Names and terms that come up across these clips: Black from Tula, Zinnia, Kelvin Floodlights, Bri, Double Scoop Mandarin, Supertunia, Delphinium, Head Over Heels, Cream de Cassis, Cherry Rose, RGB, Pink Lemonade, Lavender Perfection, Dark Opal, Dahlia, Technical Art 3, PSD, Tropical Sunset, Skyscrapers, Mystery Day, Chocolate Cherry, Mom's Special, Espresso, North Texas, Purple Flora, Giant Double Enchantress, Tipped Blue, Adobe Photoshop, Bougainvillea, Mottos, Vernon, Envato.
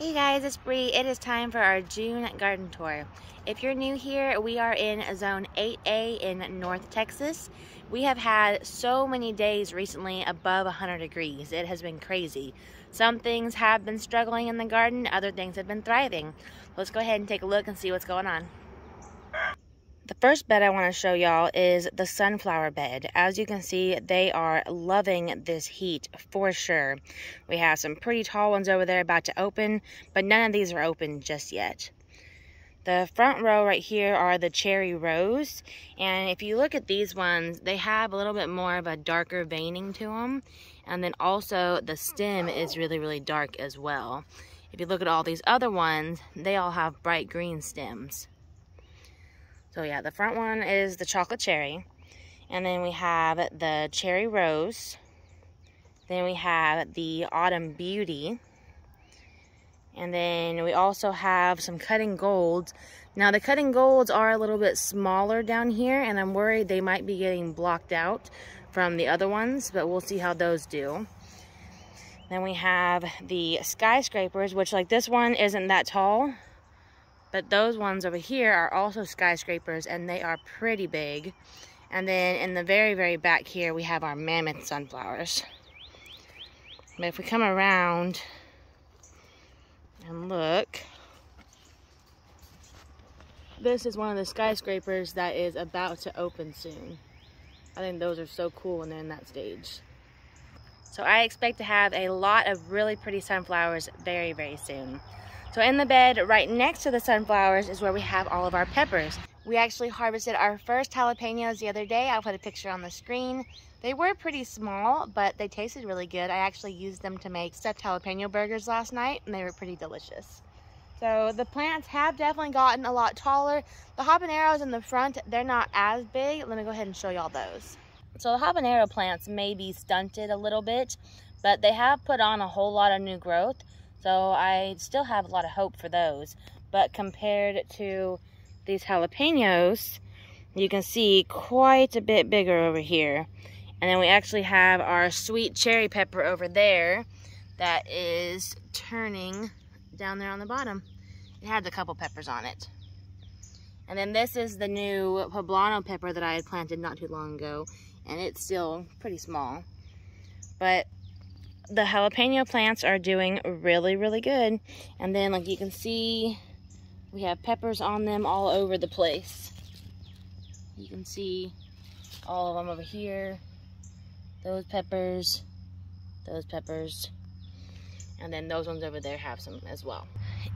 Hey guys, it's Bri. It is time for our June garden tour. If you're new here, we are in zone 8a in North Texas. We have had so many days recently above 100 degrees. It has been crazy. Some things have been struggling in the garden, other things have been thriving. Let's go ahead and take a look and see what's going on. The first bed I want to show y'all is the sunflower bed. As you can see, they are loving this heat for sure. We have some pretty tall ones over there about to open, but none of these are open just yet. The front row right here are the Cherry Rose, and if you look at these ones, they have a little bit more of a darker veining to them, and then also the stem is really dark as well. If you look at all these other ones, they all have bright green stems. So yeah, the front one is the Chocolate Cherry, and then we have the Cherry Rose, then we have the Autumn Beauty, and then we also have some Cutting Golds. Now the Cutting Golds are a little bit smaller down here, and I'm worried they might be getting blocked out from the other ones, but we'll see how those do. Then we have the Skyscrapers, which like this one isn't that tall. But those ones over here are also Skyscrapers, and they are pretty big. And then in the very back here, we have our mammoth sunflowers. But if we come around and look, this is one of the Skyscrapers that is about to open soon. I think those are so cool when they're in that stage. So I expect to have a lot of really pretty sunflowers very soon. So in the bed right next to the sunflowers is where we have all of our peppers. We actually harvested our first jalapenos the other day. I'll put a picture on the screen. They were pretty small, but they tasted really good. I actually used them to make stuffed jalapeno burgers last night, and they were pretty delicious. So the plants have definitely gotten a lot taller. The habaneros in the front, they're not as big. Let me go ahead and show y'all those. So the habanero plants may be stunted a little bit, but they have put on a whole lot of new growth. So I still have a lot of hope for those. But compared to these jalapenos, you can see quite a bit bigger over here. And then we actually have our sweet cherry pepper over there that is turning down there on the bottom. It had a couple peppers on it. And then this is the new poblano pepper that I had planted not too long ago. And it's still pretty small. But the jalapeno plants are doing really good. And then like you can see, we have peppers on them all over the place. You can see all of them over here, those peppers, and then those ones over there have some as well.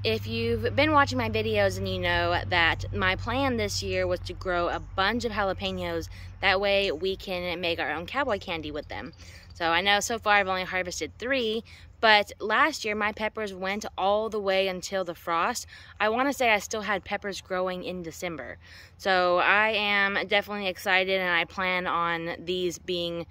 If you've been watching my videos, and you know that my plan this year was to grow a bunch of jalapenos, that way we can make our own cowboy candy with them. So I know so far I've only harvested 3, but last year my peppers went all the way until the frost. I want to say I still had peppers growing in December. So I am definitely excited, and I plan on these being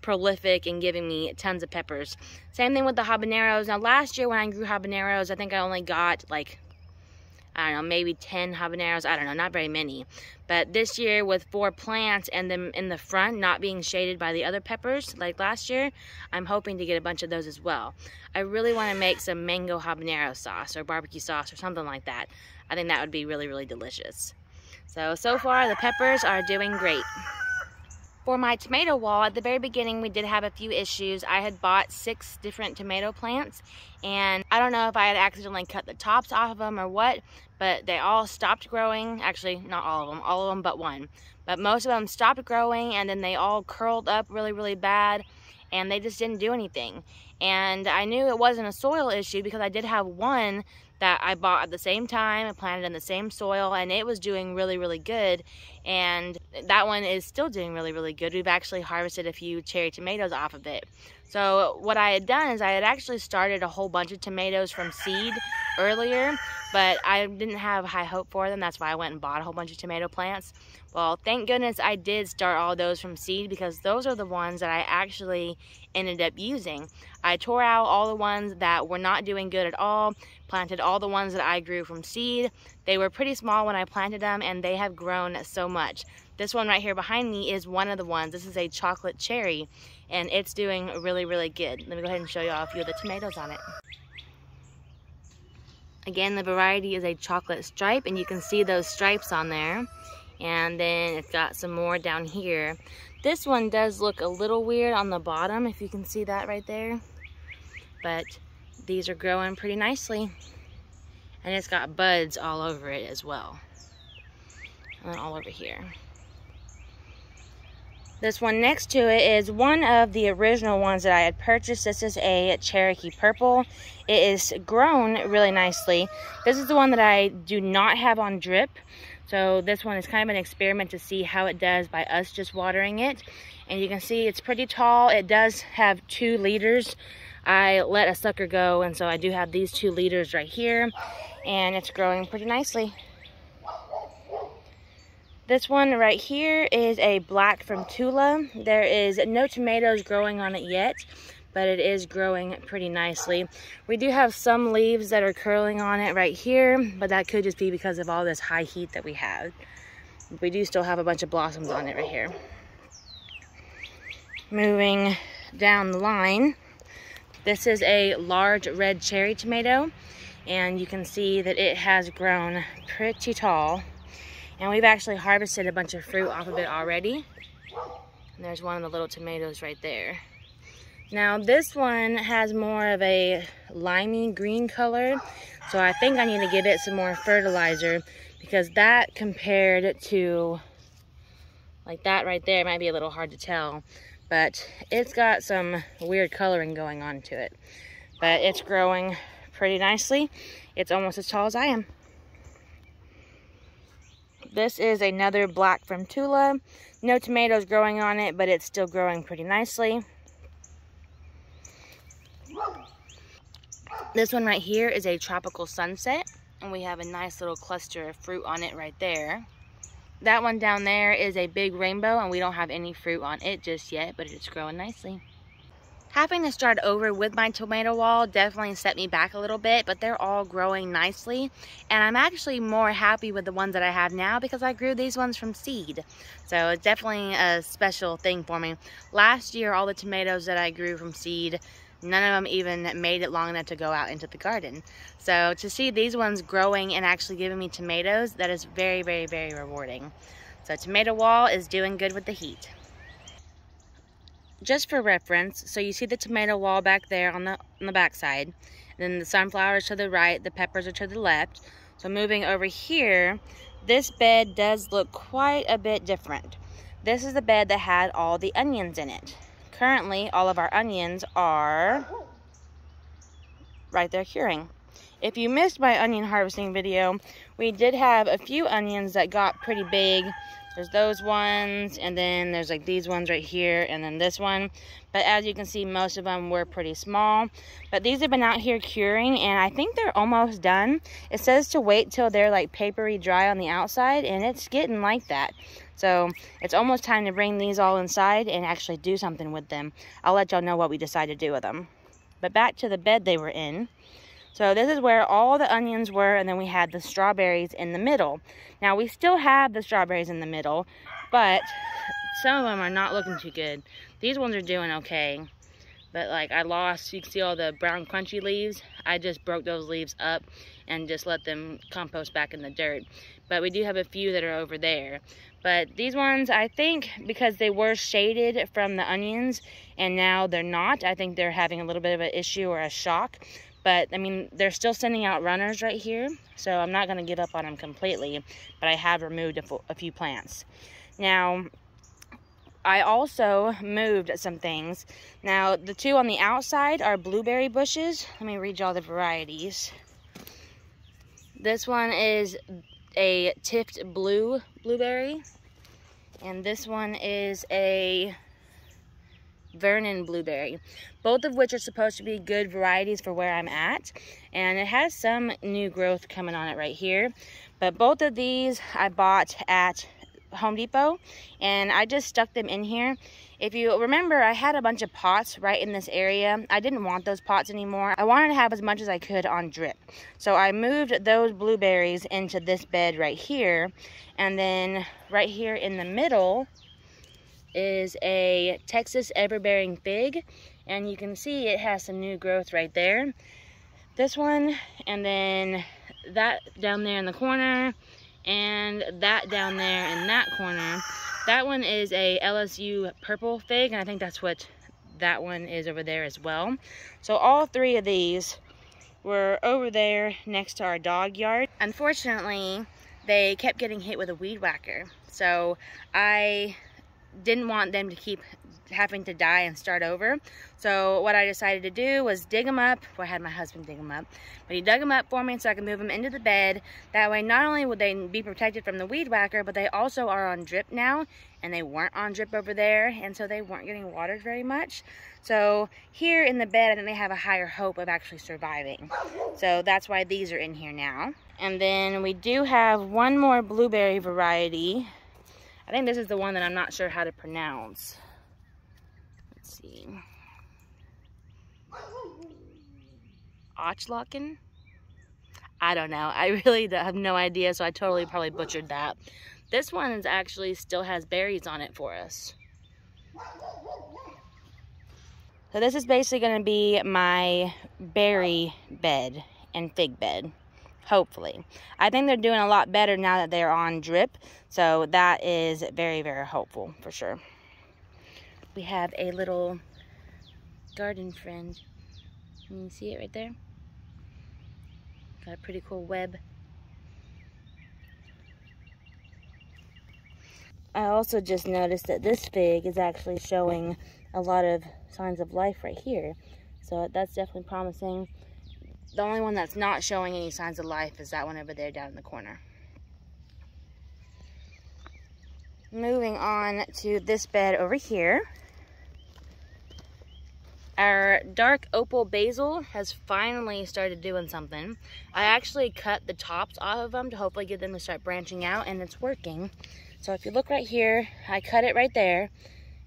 prolific and giving me tons of peppers. Same thing with the habaneros. Now last year when I grew habaneros, I think I only got like, I don't know, maybe 10 habaneros. I don't know, not very many. But this year with 4 plants and them in the front not being shaded by the other peppers like last year, I'm hoping to get a bunch of those as well. I really want to make some mango habanero sauce or barbecue sauce or something like that. I think that would be really delicious. So far the peppers are doing great. For my tomato wall, at the very beginning we did have a few issues. I had bought 6 different tomato plants, and I don't know if I had accidentally cut the tops off of them or what, but they all stopped growing. Actually, not all of them but one. But most of them stopped growing, and then they all curled up really bad, and they just didn't do anything. And I knew it wasn't a soil issue because I did have one that I bought at the same time and planted in the same soil, and it was doing really good, and that one is still doing really good. We've actually harvested a few cherry tomatoes off of it. So what I had done is I had actually started a whole bunch of tomatoes from seed earlier, but I didn't have high hope for them. That's why I went and bought a whole bunch of tomato plants. Well, thank goodness I did start all those from seed, because those are the ones that I actually ended up using. I tore out all the ones that were not doing good at all, planted all the ones that I grew from seed. They were pretty small when I planted them, and they have grown so much. This one right here behind me is one of the ones. This is a chocolate cherry, and it's doing really good. Let me go ahead and show you all a few of the tomatoes on it. Again, the variety is a chocolate stripe, and you can see those stripes on there. And then it's got some more down here. This one does look a little weird on the bottom, if you can see that right there. But these are growing pretty nicely. And it's got buds all over it as well. And then all over here. This one next to it is one of the original ones that I had purchased. This is a Cherokee Purple. It is grown really nicely. This is the one that I do not have on drip. So this one is kind of an experiment to see how it does by us just watering it. And you can see it's pretty tall. It does have 2 liters. I let a sucker go, and so I do have these 2 liters right here. And it's growing pretty nicely. This one right here is a Black from Tula. There is no tomatoes growing on it yet, but it is growing pretty nicely. We do have some leaves that are curling on it right here, but that could just be because of all this high heat that we have. We do still have a bunch of blossoms on it right here. Moving down the line, this is a large red cherry tomato, and you can see that it has grown pretty tall. And we've actually harvested a bunch of fruit off of it already. And there's one of the little tomatoes right there. Now this one has more of a limey green color. So I think I need to give it some more fertilizer, because that compared to like that right there might be a little hard to tell. But it's got some weird coloring going on to it. But it's growing pretty nicely. It's almost as tall as I am. This is another Black from Tula. No tomatoes growing on it, but it's still growing pretty nicely. This one right here is a Tropical Sunset, and we have a nice little cluster of fruit on it right there. That one down there is a Big Rainbow, and we don't have any fruit on it just yet, but it's growing nicely. Having to start over with my tomato wall definitely set me back a little bit, but they're all growing nicely. And I'm actually more happy with the ones that I have now, because I grew these ones from seed. So it's definitely a special thing for me. Last year, all the tomatoes that I grew from seed, none of them even made it long enough to go out into the garden. So to see these ones growing and actually giving me tomatoes, that is very, very, very rewarding. So tomato wall is doing good with the heat. Just for reference, so you see the tomato wall back there on the back side, and then the sunflowers to the right, the peppers are to the left. So moving over here, this bed does look quite a bit different. This is the bed that had all the onions in it. Currently, all of our onions are right there curing. If you missed my onion harvesting video, we did have a few onions that got pretty big. There's those ones, and then there's like these ones right here, and then this one. But as you can see, most of them were pretty small. But these have been out here curing, and I think they're almost done. It says to wait till they're like papery dry on the outside, and it's getting like that. So it's almost time to bring these all inside and actually do something with them. I'll let y'all know what we decide to do with them. But back to the bed they were in. So this is where all the onions were, and then we had the strawberries in the middle. Now we still have the strawberries in the middle, but some of them are not looking too good. These ones are doing okay, but like I lost, you can see all the brown crunchy leaves. I just broke those leaves up and just let them compost back in the dirt. But we do have a few that are over there. But these ones, I think because they were shaded from the onions and now they're not, I think they're having a little bit of an issue or a shock. But, I mean, they're still sending out runners right here, so I'm not going to give up on them completely, but I have removed a few plants. Now, I also moved some things. Now, the two on the outside are blueberry bushes. Let me read y'all the varieties. This one is a Tipped Blue blueberry, and this one is a Vernon blueberry, both of which are supposed to be good varieties for where I'm at. And it has some new growth coming on it right here, but both of these I bought at Home Depot, and I just stuck them in here. If you remember, I had a bunch of pots right in this area. I didn't want those pots anymore. I wanted to have as much as I could on drip, so I moved those blueberries into this bed right here. And then right here in the middle is a Texas Everbearing fig, and you can see it has some new growth right there. This one, and then that down there in the corner, and that down there in that corner. That one is a LSU Purple fig, and I think that's what that one is over there as well. So all three of these were over there next to our dog yard. Unfortunately, they kept getting hit with a weed whacker, so I didn't want them to keep having to die and start over. So what I decided to do was dig them up. Well, I had my husband dig them up, but he dug them up for me so I could move them into the bed. That way, not only would they be protected from the weed whacker, but they also are on drip now, and they weren't on drip over there, and so they weren't getting watered very much. So here in the bed, I think they have a higher hope of actually surviving. So that's why these are in here now. And then we do have one more blueberry variety. I think this is the one that I'm not sure how to pronounce. Let's see. Ochlocken? I don't know. I really have no idea, so I totally probably butchered that. This one is actually still has berries on it for us. So this is basically going to be my berry bed and fig bed. Hopefully. I think they're doing a lot better now that they're on drip, so that is very, very hopeful for sure. We have a little garden friend. Can you see it right there? Got a pretty cool web. I also just noticed that this fig is actually showing a lot of signs of life right here, so that's definitely promising. The only one that's not showing any signs of life is that one over there down in the corner. Moving on to this bed over here. Our dark opal basil has finally started doing something. I actually cut the tops off of them to hopefully get them to start branching out, and it's working. So if you look right here, I cut it right there,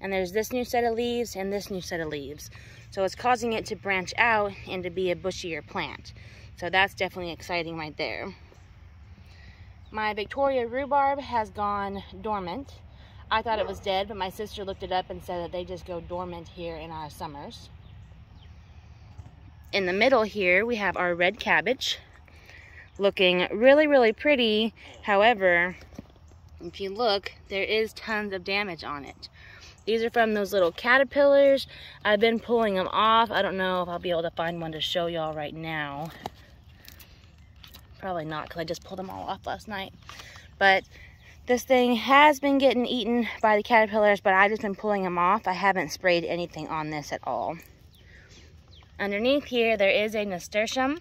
and there's this new set of leaves and this new set of leaves. So it's causing it to branch out and to be a bushier plant. So that's definitely exciting right there. My Victoria rhubarb has gone dormant. I thought it was dead, but my sister looked it up and said that they just go dormant here in our summers. In the middle here, we have our red cabbage looking really, really pretty. However, if you look, there is tons of damage on it. These are from those little caterpillars. I've been pulling them off. I don't know if I'll be able to find one to show y'all right now. Probably not, because I just pulled them all off last night. But this thing has been getting eaten by the caterpillars, but I've just been pulling them off. I haven't sprayed anything on this at all. Underneath here, there is a nasturtium.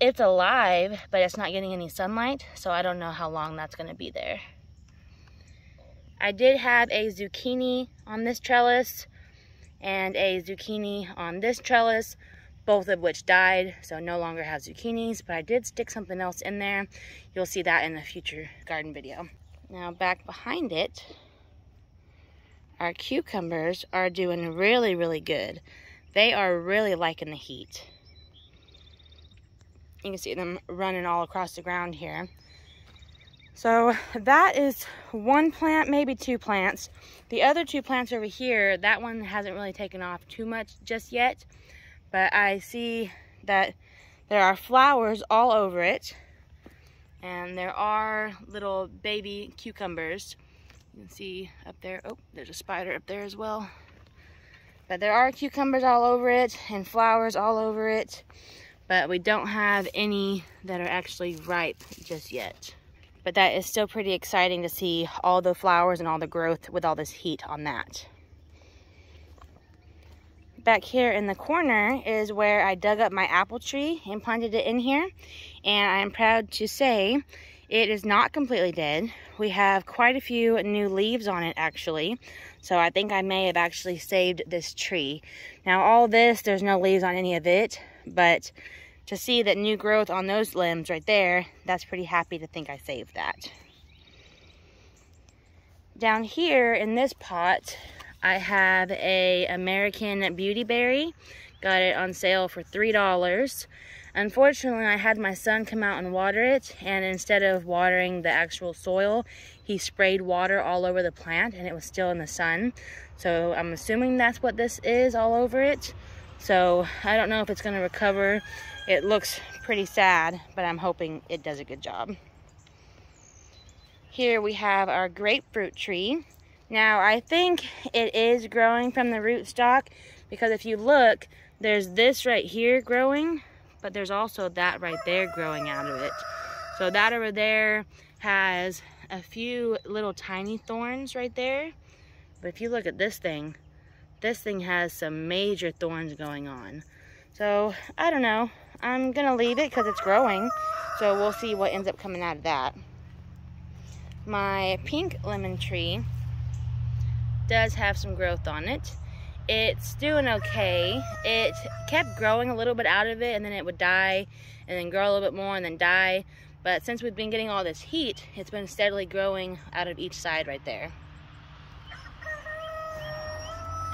It's alive, but it's not getting any sunlight, so I don't know how long that's going to be there. I did have a zucchini on this trellis and a zucchini on this trellis, both of which died, so no longer have zucchinis, but I did stick something else in there. You'll see that in a future garden video. Now back behind it, our cucumbers are doing really, really good. They are really liking the heat. You can see them running all across the ground here. So that is one plant, maybe two plants. The other two plants over here, that one hasn't really taken off too much just yet, but I see that there are flowers all over it, and there are little baby cucumbers. You can see up there, oh, there's a spider up there as well. But there are cucumbers all over it and flowers all over it, but we don't have any that are actually ripe just yet. But that is still pretty exciting to see all the flowers and all the growth with all this heat on that. Back here in the corner is where I dug up my apple tree and planted it in here. And I am proud to say it is not completely dead. We have quite a few new leaves on it actually. So I think I may have actually saved this tree. Now all this, there's no leaves on any of it, but to see that new growth on those limbs right there, that's pretty happy to think I saved that. Down here in this pot, I have a American Beauty Berry. Got it on sale for $3. Unfortunately, I had my son come out and water it, and instead of watering the actual soil, he sprayed water all over the plant, and it was still in the sun. So I'm assuming that's what this is all over it. So I don't know if it's going to recover. It looks pretty sad, but I'm hoping it does a good job. Here we have our grapefruit tree. Now I think it is growing from the rootstock, because if you look, there's this right here growing, but there's also that right there growing out of it. So that over there has a few little tiny thorns right there. But if you look at this thing has some major thorns going on. So I don't know, I'm gonna leave it because it's growing. So we'll see what ends up coming out of that. My pink lemon tree does have some growth on it. It's doing okay. It kept growing a little bit out of it, and then it would die, and then grow a little bit more, and then die. But since we've been getting all this heat, it's been steadily growing out of each side right there.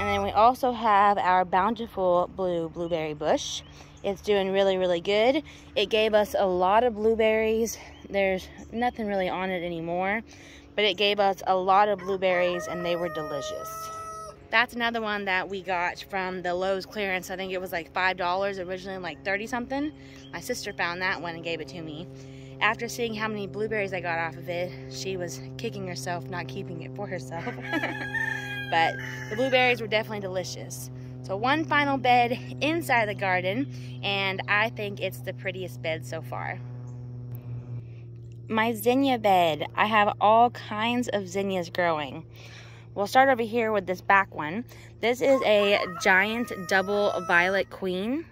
And then we also have our bountiful blue blueberry bush. It's doing really, really good. It gave us a lot of blueberries. There's nothing really on it anymore, but it gave us a lot of blueberries, and they were delicious. That's another one that we got from the Lowe's clearance. I think it was like $5, originally like 30 something. My sister found that one and gave it to me. After seeing how many blueberries I got off of it, she was kicking herself not keeping it for herself. But the blueberries were definitely delicious. So one final bed inside the garden, and I think it's the prettiest bed so far. My zinnia bed. I have all kinds of zinnias growing. We'll start over here with this back one. This is a Giant Double Violet Queen.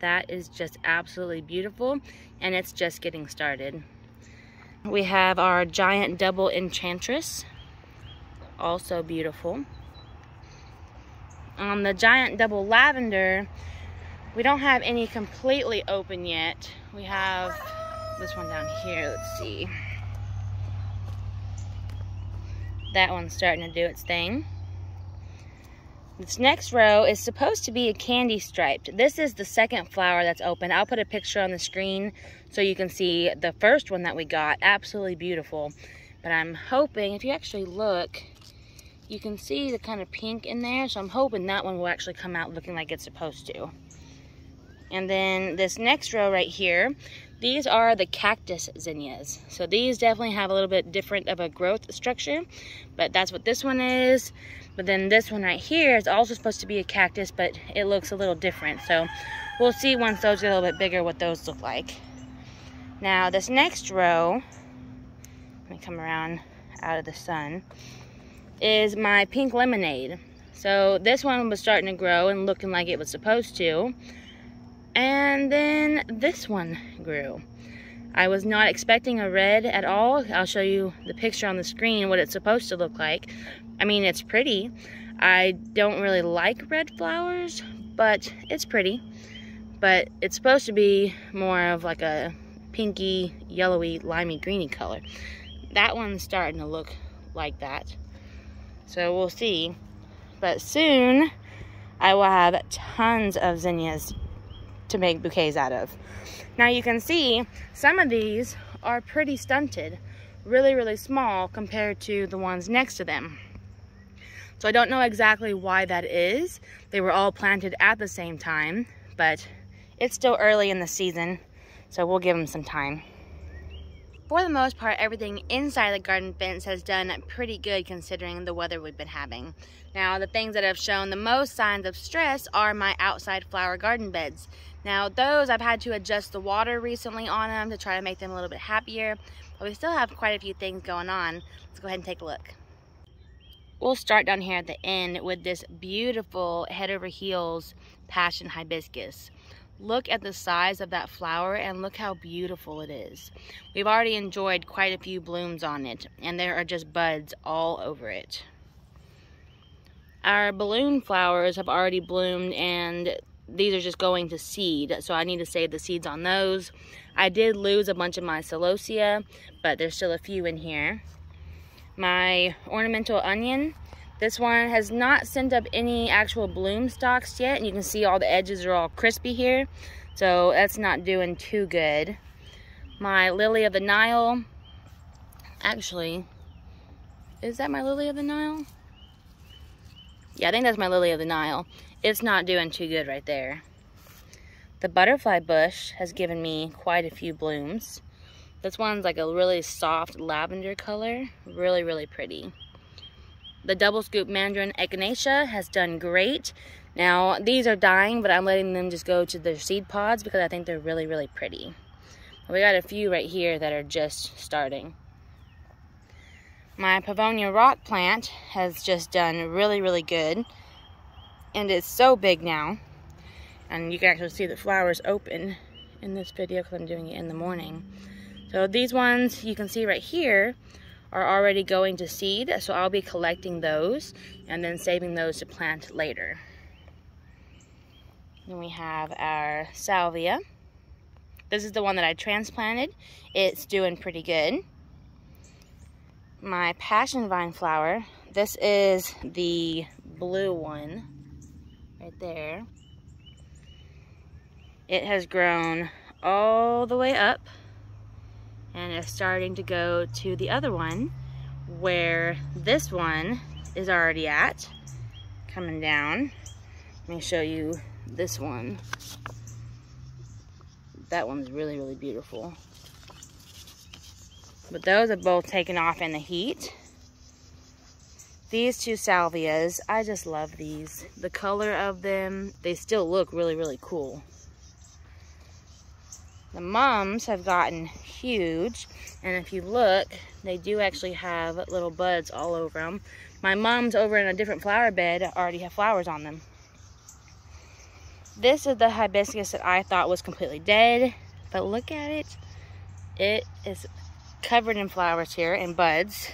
That is just absolutely beautiful, and it's just getting started. We have our Giant Double Enchantress, also beautiful. On the Giant Double Lavender, we don't have any completely open yet. We have this one down here, let's see. That one's starting to do its thing. This next row is supposed to be a Candy Striped. This is the second flower that's open. I'll put a picture on the screen so you can see the first one that we got. Absolutely beautiful. But I'm hoping, if you actually look, you can see the kind of pink in there. So I'm hoping that one will actually come out looking like it's supposed to. And then this next row right here, these are the cactus zinnias. So these definitely have a little bit different of a growth structure, but that's what this one is. But then this one right here is also supposed to be a cactus, but it looks a little different. So we'll see once those get a little bit bigger what those look like. Now this next row, let me come around out of the sun, is my pink lemonade. So this one was starting to grow and looking like it was supposed to. And then this one grew. I was not expecting a red at all. I'll show you the picture on the screen, what it's supposed to look like. I mean, it's pretty. I don't really like red flowers, but it's pretty. But it's supposed to be more of like a pinky, yellowy, limey, greeny color. That one's starting to look like that. So we'll see. But soon, I will have tons of zinnias to make bouquets out of. Now you can see some of these are pretty stunted, really, really small compared to the ones next to them. So I don't know exactly why that is. They were all planted at the same time, but it's still early in the season, so we'll give them some time. For the most part, everything inside the garden fence has done pretty good considering the weather we've been having. Now, the things that have shown the most signs of stress are my outside flower garden beds. Now, those I've had to adjust the water recently on them to try to make them a little bit happier, but we still have quite a few things going on. Let's go ahead and take a look. We'll start down here at the end with this beautiful Head Over Heels Passion Hibiscus. Look at the size of that flower and look how beautiful it is. We've already enjoyed quite a few blooms on it, and there are just buds all over it. Our balloon flowers have already bloomed, and these are just going to seed, so I need to save the seeds on those. I did lose a bunch of my celosia, but there's still a few in here. My ornamental onion. This one has not sent up any actual bloom stalks yet, and you can see all the edges are all crispy here, so that's not doing too good. My Lily of the Nile, actually, is that my Lily of the Nile? Yeah, I think that's my Lily of the Nile. it's not doing too good right there. The butterfly bush has given me quite a few blooms. This one's like a really soft lavender color, really, really pretty. The Double Scoop Mandarin Echinacea has done great. Now, these are dying, but I'm letting them just go to their seed pods because I think they're really, really pretty. We got a few right here that are just starting. My Pavonia rock plant has just done really, really good. And it's so big now. And you can actually see the flowers open in this video because I'm doing it in the morning. So these ones you can see right here are already going to seed, so I'll be collecting those and then saving those to plant later. Then we have our salvia. This is the one that I transplanted. It's doing pretty good. My passion vine flower, this is the blue one right there. It has grown all the way up and is starting to go to the other one where this one is already at, coming down. Let me show you this one. That one's really, really beautiful. But those are both taken off in the heat. These two salvias, I just love these. The color of them, they still look really, really cool. The mums have gotten huge, and if you look, they do actually have little buds all over them. My mums over in a different flower bed already have flowers on them. This is the hibiscus that I thought was completely dead, but look at it. It is covered in flowers here and buds.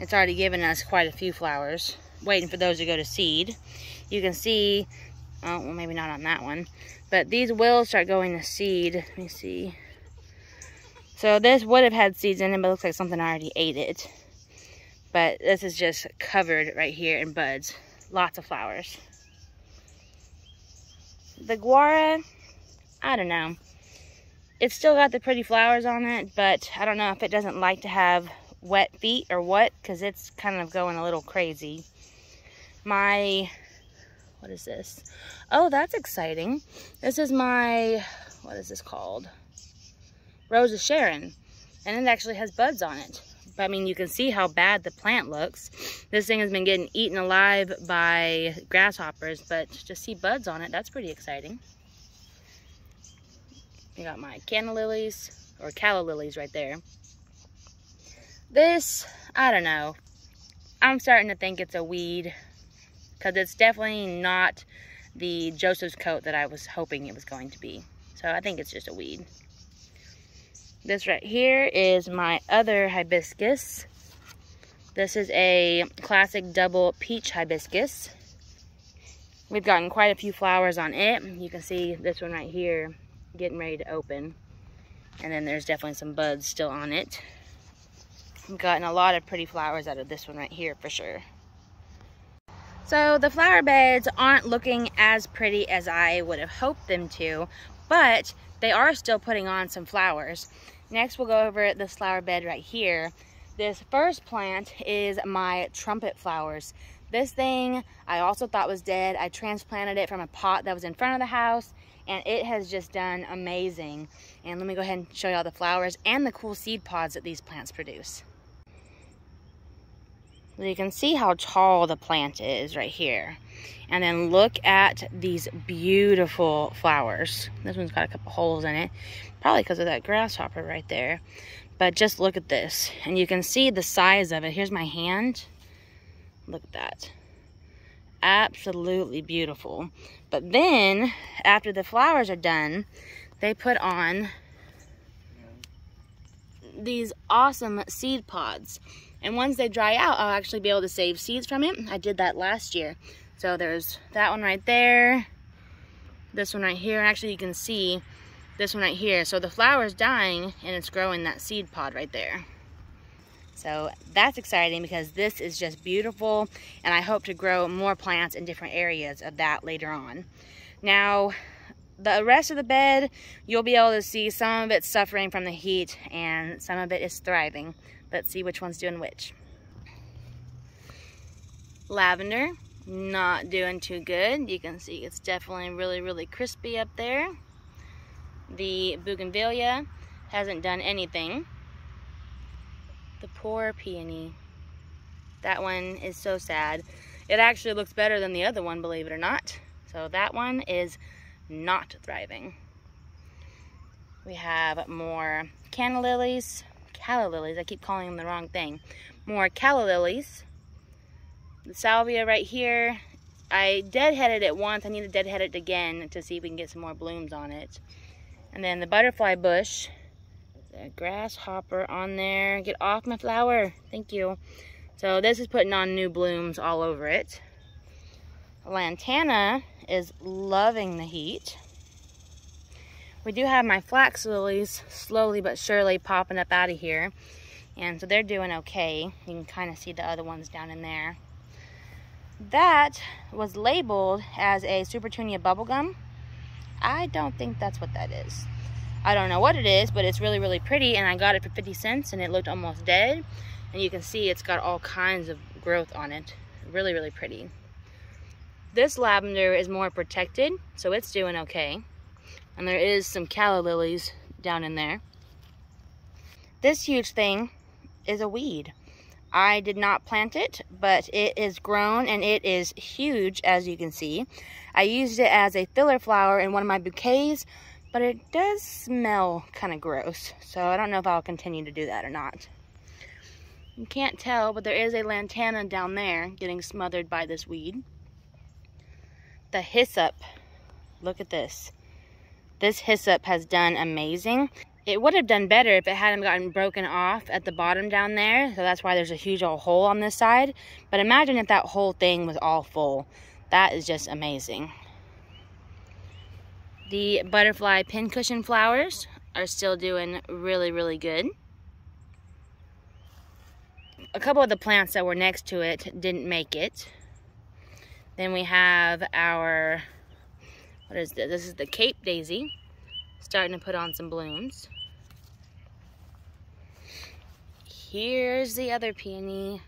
It's already given us quite a few flowers, waiting for those to go to seed. You can see, oh, well, maybe not on that one. But these will start going to seed. Let me see. So this would have had seeds in it, but it looks like something already ate it. But this is just covered right here in buds. Lots of flowers. The guara, I don't know. It's still got the pretty flowers on it, but I don't know if it doesn't like to have wet feet or what, because it's kind of going a little crazy. My... what is this? Oh, that's exciting. This is my, what is this called? Rose of Sharon. And it actually has buds on it. But I mean, you can see how bad the plant looks. This thing has been getting eaten alive by grasshoppers, but just see buds on it, that's pretty exciting. You got my canna lilies, or calla lilies right there. This, I don't know. I'm starting to think it's a weed, because it's definitely not the Joseph's Coat that I was hoping it was going to be. So I think it's just a weed. This right here is my other hibiscus. This is a Classic Double Peach hibiscus. We've gotten quite a few flowers on it. You can see this one right here getting ready to open. And then there's definitely some buds still on it. We've gotten a lot of pretty flowers out of this one right here for sure. So the flower beds aren't looking as pretty as I would have hoped them to, but they are still putting on some flowers. Next we'll go over this flower bed right here. This first plant is my trumpet flowers. This thing I also thought was dead. I transplanted it from a pot that was in front of the house, and it has just done amazing. And let me go ahead and show you all the flowers and the cool seed pods that these plants produce. So you can see how tall the plant is right here. And then look at these beautiful flowers. This one's got a couple holes in it, probably because of that grasshopper right there. But just look at this. And you can see the size of it. Here's my hand. Look at that. Absolutely beautiful. But then, after the flowers are done, they put on these awesome seed pods. And once they dry out, I'll actually be able to save seeds from it. I did that last year. So there's that one right there, this one right here. Actually, you can see this one right here. So the flower's dying and it's growing that seed pod right there. So that's exciting because this is just beautiful, and I hope to grow more plants in different areas of that later on. Now, the rest of the bed, you'll be able to see some of it's suffering from the heat and some of it is thriving. Let's see which one's doing which. Lavender. not doing too good. You can see it's definitely really crispy up there. The bougainvillea hasn't done anything. The poor peony. That one is so sad. It actually looks better than the other one, believe it or not. So that one is not thriving. We have more canna lilies, calla lilies. I keep calling them the wrong thing. More calla lilies. The salvia right here. I deadheaded it once. I need to deadhead it again to see if we can get some more blooms on it. And then the butterfly bush. There's a grasshopper on there. Get off my flower. Thank you. So this is putting on new blooms all over it. Lantana is loving the heat. We do have my flax lilies slowly but surely popping up out of here. And so they're doing okay. You can kind of see the other ones down in there. That was labeled as a Supertunia bubblegum. I don't think that's what that is. I don't know what it is, but it's really pretty, and I got it for 50 cents and it looked almost dead. And you can see it's got all kinds of growth on it. Really pretty. This lavender is more protected, so it's doing okay. And there is some calla lilies down in there. This huge thing is a weed. I did not plant it, but it is grown and it is huge, as you can see. I used it as a filler flower in one of my bouquets, but it does smell kind of gross. So I don't know if I'll continue to do that or not. You can't tell, but there is a lantana down there getting smothered by this weed. The hyssop, look at this. This hyssop has done amazing. It would have done better if it hadn't gotten broken off at the bottom down there. So that's why there's a huge old hole on this side. But imagine if that whole thing was all full. That is just amazing. The butterfly pincushion flowers are still doing really good. A couple of the plants that were next to it didn't make it. Then we have our, what is this? This is the Cape Daisy. Starting to put on some blooms. Here's the other peony,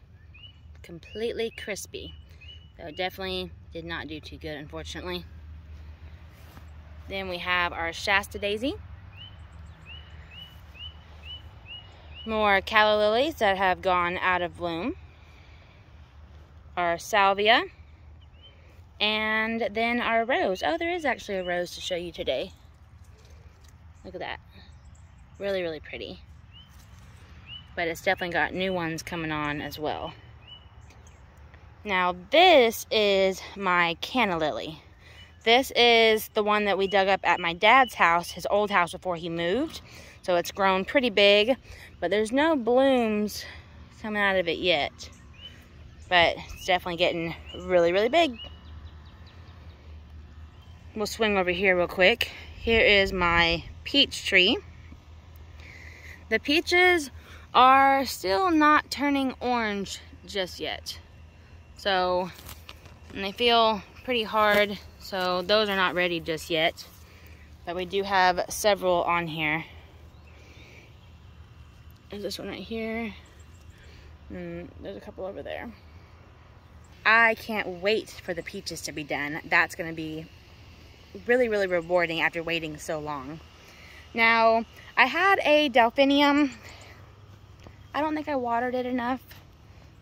completely crispy. So definitely did not do too good, unfortunately. Then we have our Shasta Daisy. More calla lilies that have gone out of bloom. Our salvia. And then our rose. Oh, there is actually a rose to show you today. Look at that. Really pretty. But it's definitely got new ones coming on as well. Now this is my canna lily. This is the one that we dug up at my dad's house, his old house before he moved. So it's grown pretty big, but there's no blooms coming out of it yet. But it's definitely getting really big. We'll swing over here real quick. Here is my peach tree. The peaches are still not turning orange just yet. So, and they feel pretty hard, so those are not ready just yet. But we do have several on here. There's this one right here. And there's a couple over there. I can't wait for the peaches to be done. That's gonna be really rewarding after waiting so long. Now, I had a delphinium. I don't think I watered it enough.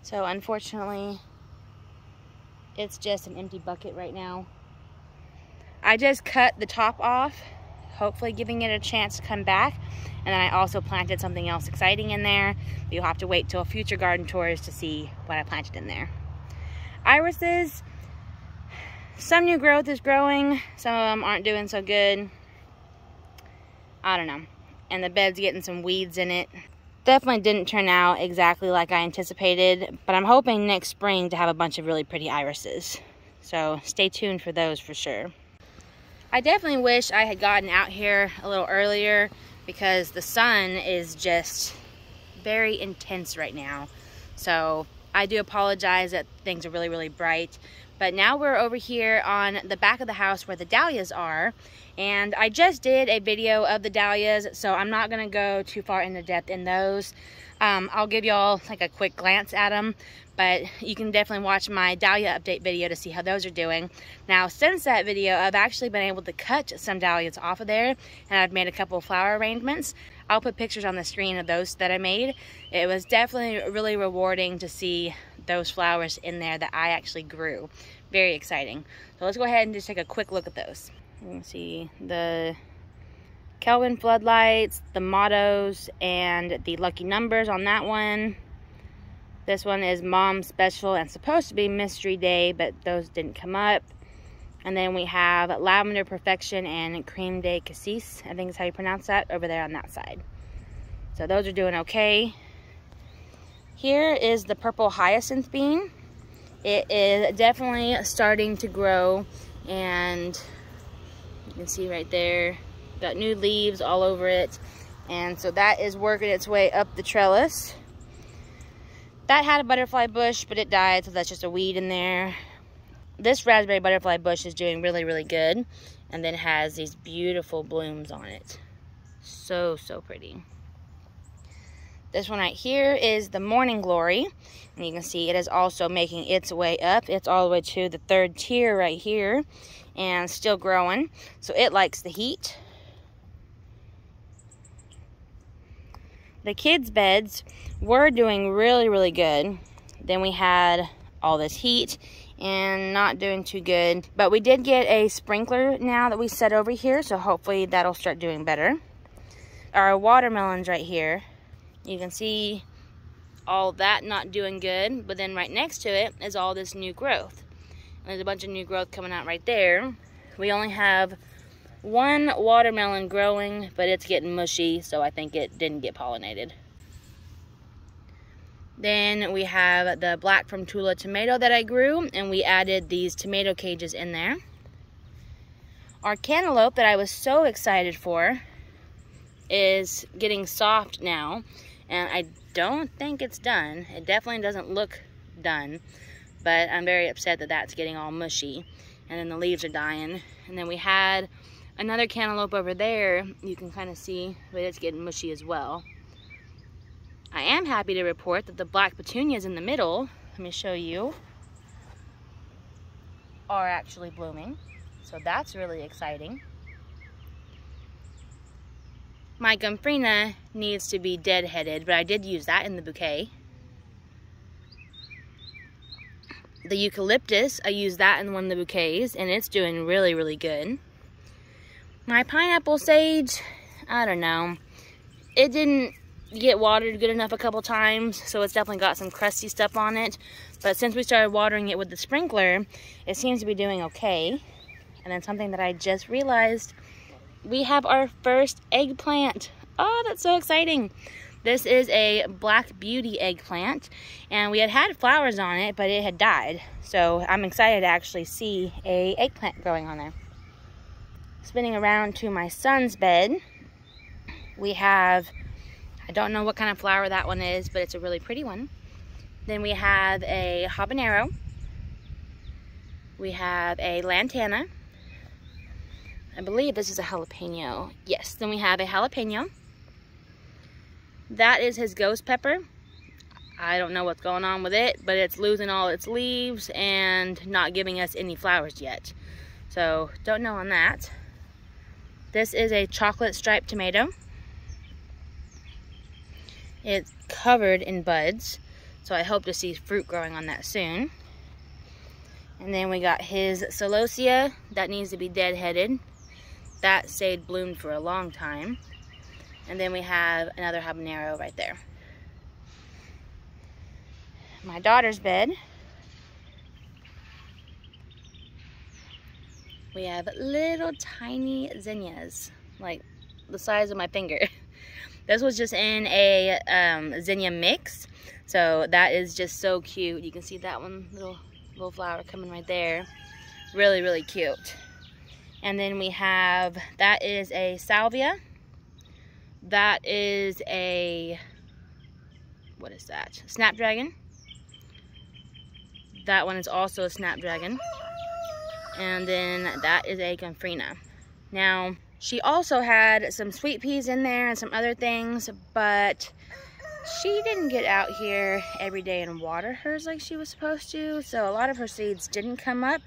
So unfortunately, it's just an empty bucket right now. I just cut the top off, hopefully giving it a chance to come back. And then I also planted something else exciting in there. But you'll have to wait till future garden tours to see what I planted in there. Irises. Some new growth is growing. Some of them aren't doing so good. I don't know. And the bed's getting some weeds in it. Definitely didn't turn out exactly like I anticipated, but I'm hoping next spring to have a bunch of really pretty irises. So stay tuned for those for sure. I definitely wish I had gotten out here a little earlier because the sun is just very intense right now. So I do apologize that things are really bright. But now we're over here on the back of the house where the dahlias are. And I just did a video of the dahlias, so I'm not going to go too far into depth in those. I'll give y'all like a quick glance at them, but you can definitely watch my dahlia update video to see how those are doing. Now, since that video, I've actually been able to cut some dahlias off of there, and I've made a couple of flower arrangements. I'll put pictures on the screen of those that I made. It was definitely really rewarding to see those flowers in there that I actually grew. Very exciting. So let's go ahead and just take a quick look at those. You can see the Kelvin Floodlights, the Mottos, and the Lucky Numbers on that one. This one is Mom's Special and supposed to be Mystery Day, but those didn't come up. And then we have Lavender Perfection and Cream de Cassis, I think is how you pronounce that, over there on that side. So those are doing okay. Here is the purple hyacinth bean. It is definitely starting to grow, and you can see right there, got new leaves all over it. And so that is working its way up the trellis. That had a butterfly bush, but it died, so that's just a weed in there. This raspberry butterfly bush is doing really, really good, and then has these beautiful blooms on it. So, so pretty. This one right here is the Morning Glory, and you can see it is also making its way up. It's all the way to the third tier right here, and still growing, so it likes the heat. The kids' beds were doing really, really good. Then we had all this heat and not doing too good, but we did get a sprinkler now that we set over here, so hopefully that'll start doing better. Our watermelons right here, you can see all that not doing good, but then right next to it is all this new growth. And there's a bunch of new growth coming out right there. We only have one watermelon growing, but it's getting mushy, so I think it didn't get pollinated. Then we have the Black from Tula tomato that I grew, and we added these tomato cages in there. Our cantaloupe that I was so excited for is getting soft now, and I don't think it's done. It definitely doesn't look done, but I'm very upset that that's getting all mushy, and then the leaves are dying. And then we had another cantaloupe over there. You can kind of see, but it's getting mushy as well. I am happy to report that the black petunias in the middle, let me show you, are actually blooming. So that's really exciting. My Gumfrina needs to be deadheaded, but I did use that in the bouquet. The eucalyptus, I used that in one of the bouquets, and it's doing really, really good. My pineapple sage, I don't know. It didn't get watered good enough a couple times, so it's definitely got some crusty stuff on it. But since we started watering it with the sprinkler, it seems to be doing okay. And then something that I just realized, we have our first eggplant. Oh, that's so exciting. This is a Black Beauty eggplant, and we had had flowers on it, but it had died. So I'm excited to actually see an eggplant growing on there. Spinning around to my son's bed, we have, I don't know what kind of flower that one is, but it's a really pretty one. Then we have a habanero. We have a lantana. I believe this is a jalapeno. Yes, then we have a jalapeno. That is his ghost pepper. I don't know what's going on with it, but it's losing all its leaves and not giving us any flowers yet. So, don't know on that. This is a chocolate striped tomato. It's covered in buds, so I hope to see fruit growing on that soon. And then we got his celosia that needs to be deadheaded. That stayed bloomed for a long time. And then we have another habanero right there. My daughter's bed. We have little tiny zinnias, like the size of my finger. This was just in a zinnia mix. So that is just so cute. You can see that one little flower coming right there. Really, really cute. And then we have, that is a salvia. That is a, what is that? Snapdragon. That one is also a snapdragon. And then that is a gomphrena. Now, she also had some sweet peas in there and some other things, but she didn't get out here every day and water hers like she was supposed to, so a lot of her seeds didn't come up.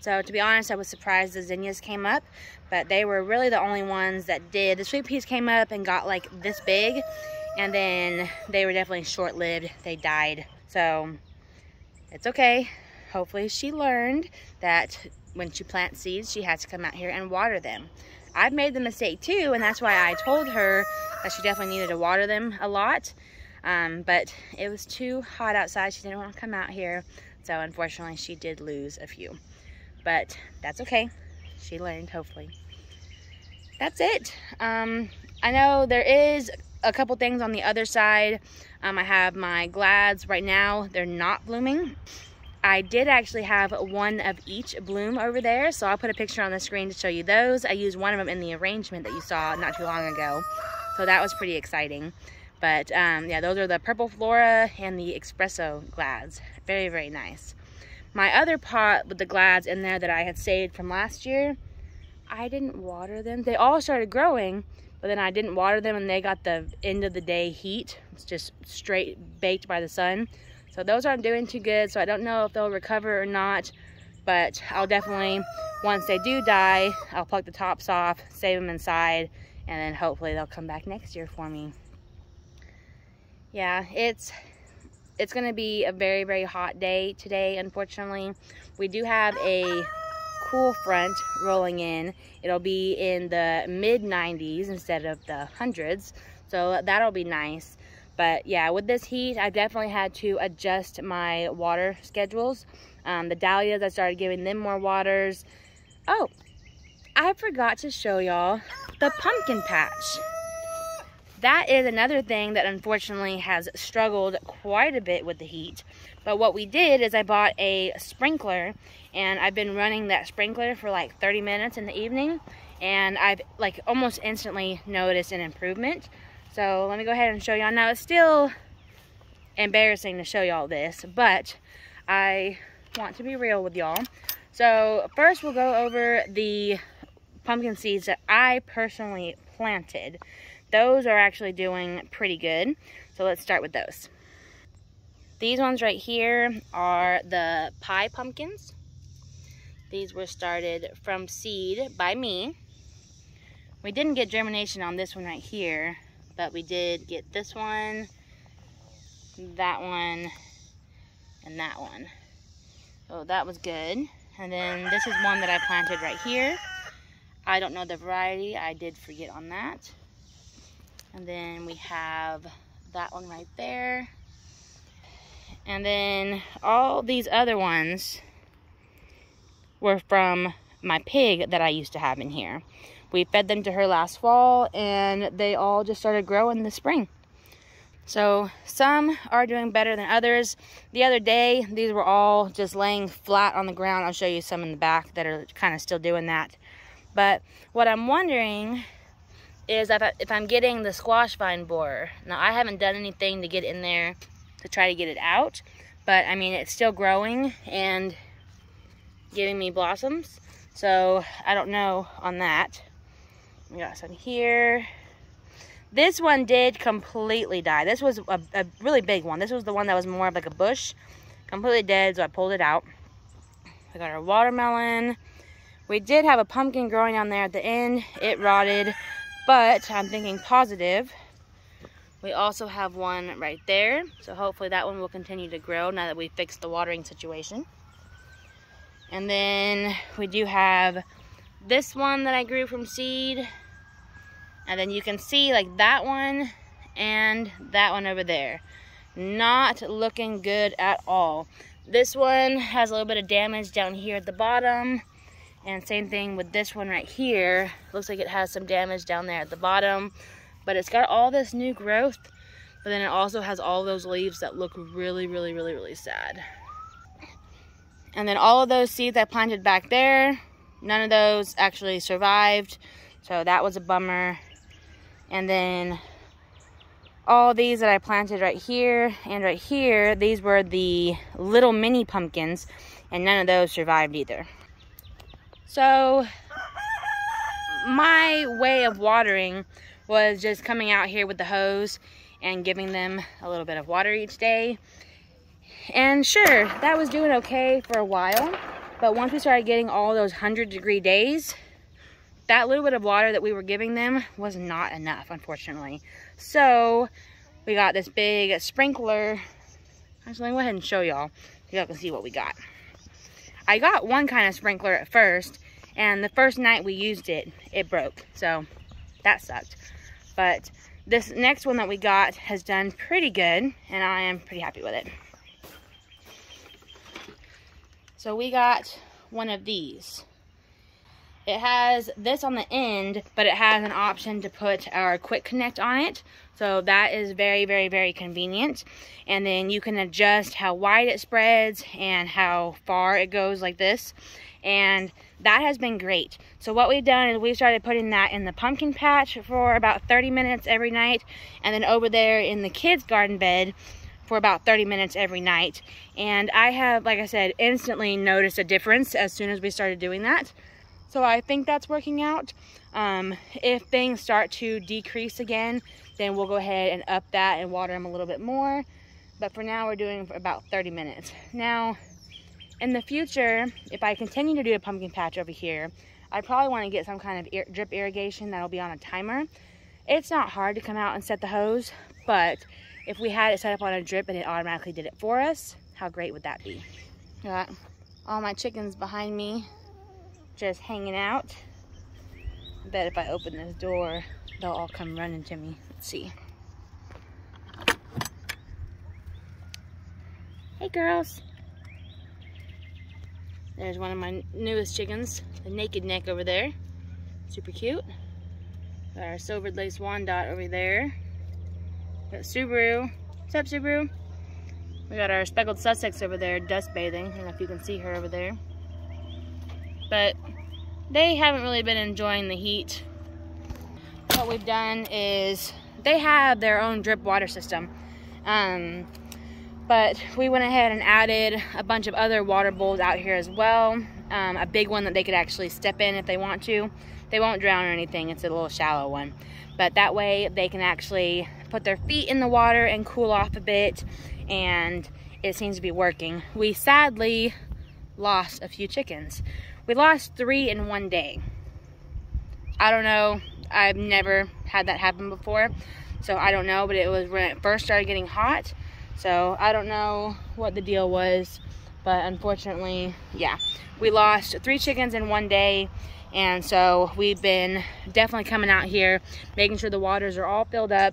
So to be honest, I was surprised the zinnias came up, but they were really the only ones that did. The sweet peas came up and got like this big, and then they were definitely short-lived. They died, so it's okay. Hopefully she learned that when she plants seeds, she has to come out here and water them. I've made the mistake too, and that's why I told her that she definitely needed to water them a lot. But it was too hot outside. She didn't want to come out here. So unfortunately, she did lose a few. But that's okay. She learned, hopefully. That's it. I know there is a couple things on the other side. I have my glads right now. They're not blooming. I did actually have one of each bloom over there, so I'll put a picture on the screen to show you those. I used one of them in the arrangement that you saw not too long ago, so that was pretty exciting. But yeah, those are the Purple Flora and the Espresso glads. Very, very nice. My other pot with the glads in there that I had saved from last year, I didn't water them. They all started growing, but then I didn't water them, and they got the end of the day heat. It's just straight baked by the sun. So those aren't doing too good, so I don't know if they'll recover or not, but I'll definitely, once they do die, I'll pluck the tops off, save them inside, and then hopefully they'll come back next year for me. Yeah, it's gonna be a very, very hot day today, unfortunately. We do have a cool front rolling in. It'll be in the mid-90s instead of the hundreds, so that'll be nice. But yeah, with this heat, I definitely had to adjust my water schedules. The dahlias, I started giving them more waters. Oh, I forgot to show y'all the pumpkin patch. That is another thing that unfortunately has struggled quite a bit with the heat. But what we did is I bought a sprinkler, and I've been running that sprinkler for like 30 minutes in the evening. And I've like almost instantly noticed an improvement. So let me go ahead and show y'all. Now, it's still embarrassing to show y'all this, but I want to be real with y'all. So first we'll go over the pumpkin seeds that I personally planted. Those are actually doing pretty good. So let's start with those. These ones right here are the pie pumpkins. These were started from seed by me. We didn't get germination on this one right here, but we did get this one, that one, and that one. Oh, that was good. And then this is one that I planted right here. I don't know the variety. I did forget on that. And then we have that one right there. And then all these other ones were from my pig that I used to have in here. We fed them to her last fall, and they all just started growing this spring. So some are doing better than others. The other day, these were all just laying flat on the ground. I'll show you some in the back that are kind of still doing that. But what I'm wondering is if I'm getting the squash vine borer. Now, I haven't done anything to get in there to try to get it out, but I mean, it's still growing and giving me blossoms. So I don't know on that. We got some here. This one did completely die. This was a really big one. This was the one that was more of like a bush. Completely dead, so I pulled it out. We got our watermelon. We did have a pumpkin growing on there at the end. It rotted, but I'm thinking positive. We also have one right there. So hopefully that one will continue to grow now that we fixed the watering situation. And then we do have this one that I grew from seed. And then you can see like that one and that one over there. Not looking good at all. This one has a little bit of damage down here at the bottom. And same thing with this one right here. Looks like it has some damage down there at the bottom. But it's got all this new growth. But then it also has all those leaves that look really, really, really, really sad. And then all of those seeds I planted back there, none of those actually survived. So that was a bummer. And then all these that I planted right here and right here, these were the little mini pumpkins, and none of those survived either. So my way of watering was just coming out here with the hose and giving them a little bit of water each day. And sure, that was doing okay for a while, but once we started getting all those 100-degree days, that little bit of water that we were giving them was not enough, unfortunately. So we got this big sprinkler. Actually, I'll go ahead and show y'all so y'all can see what we got. I got one kind of sprinkler at first, and the first night we used it, it broke. So that sucked. But this next one that we got has done pretty good, and I am pretty happy with it. So we got one of these. It has this on the end, but it has an option to put our quick connect on it. So that is very, very, very convenient. And then you can adjust how wide it spreads and how far it goes like this. And that has been great. So what we've done is we've started putting that in the pumpkin patch for about 30 minutes every night. And then over there in the kids' garden bed for about 30 minutes every night. And I have, like I said, instantly noticed a difference as soon as we started doing that. So I think that's working out. If things start to decrease again, then we'll go ahead and up that and water them a little bit more. But for now, we're doing about 30 minutes. Now, in the future, if I continue to do a pumpkin patch over here, I probably want to get some kind of drip irrigation that'll be on a timer. It's not hard to come out and set the hose, but if we had it set up on a drip and it automatically did it for us, how great would that be? Got all my chickens behind me, just hanging out. I bet if I open this door, they'll all come running to me. Let's see. Hey girls. There's one of my newest chickens, the naked neck over there. Super cute. Got our silvered lace wand dot over there. Got Subaru. What's up, Subaru? We got our speckled Sussex over there, dust bathing. I don't know if you can see her over there. But they haven't really been enjoying the heat. What we've done is they have their own drip water system. But we went ahead and added a bunch of other water bowls out here as well. A big one that they could actually step in if they want to. They won't drown or anything. It's a little shallow one. But that way they can actually put their feet in the water and cool off a bit. And it seems to be working. We sadly lost a few chickens. We lost 3 in one day. I don't know. I've never had that happen before. So I don't know, but it was when it first started getting hot. So I don't know what the deal was, but unfortunately, yeah. We lost 3 chickens in one day. And so we've been definitely coming out here, making sure the waters are all filled up.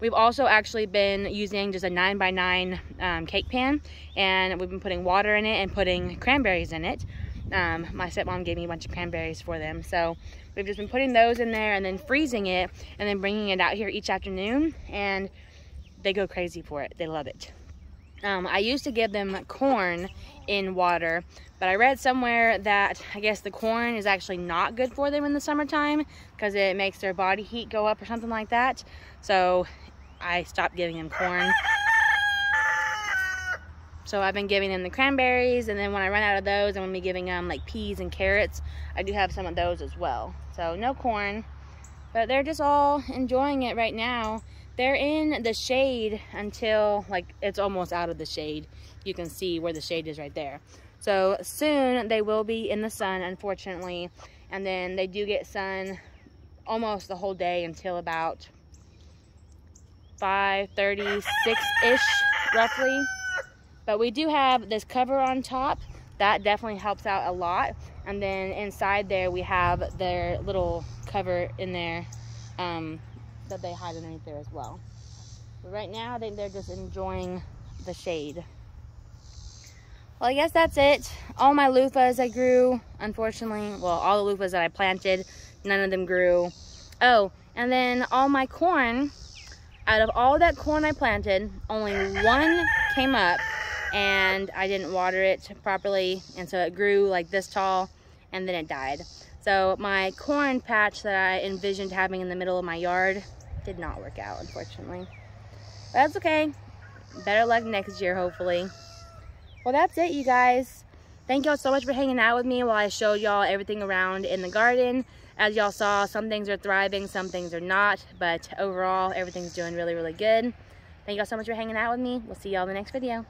We've also actually been using just a 9x9 cake pan, and we've been putting water in it and putting cranberries in it. My stepmom gave me a bunch of cranberries for them, so we've just been putting those in there and then freezing it and then bringing it out here each afternoon, and they go crazy for it. They love it. I used to give them corn in water, but I read somewhere that I guess the corn is actually not good for them in the summertime because it makes their body heat go up or something like that, so I stopped giving them corn. So I've been giving them the cranberries, and then when I run out of those, I'm going to be giving them like peas and carrots. I do have some of those as well. So no corn, but they're just all enjoying it right now. They're in the shade until like it's almost out of the shade. You can see where the shade is right there. So soon they will be in the sun, unfortunately. And then they do get sun almost the whole day until about 5:30, 6-ish roughly. But we do have this cover on top. That definitely helps out a lot. And then inside there, we have their little cover in there that they hide underneath there as well. But right now, I think they're just enjoying the shade. Well, I guess that's it. All my loofahs I grew, unfortunately. Well, all the loofahs that I planted, none of them grew. Oh, and then all my corn, out of all that corn I planted, only one came up. And I didn't water it properly, and so it grew like this tall, and then it died. So my corn patch that I envisioned having in the middle of my yard did not work out, unfortunately. That's okay. Better luck next year, hopefully. Well, that's it, you guys. Thank y'all so much for hanging out with me while I showed y'all everything around in the garden. As y'all saw, some things are thriving, some things are not, but overall, everything's doing really, really good. Thank y'all so much for hanging out with me. We'll see y'all in the next video.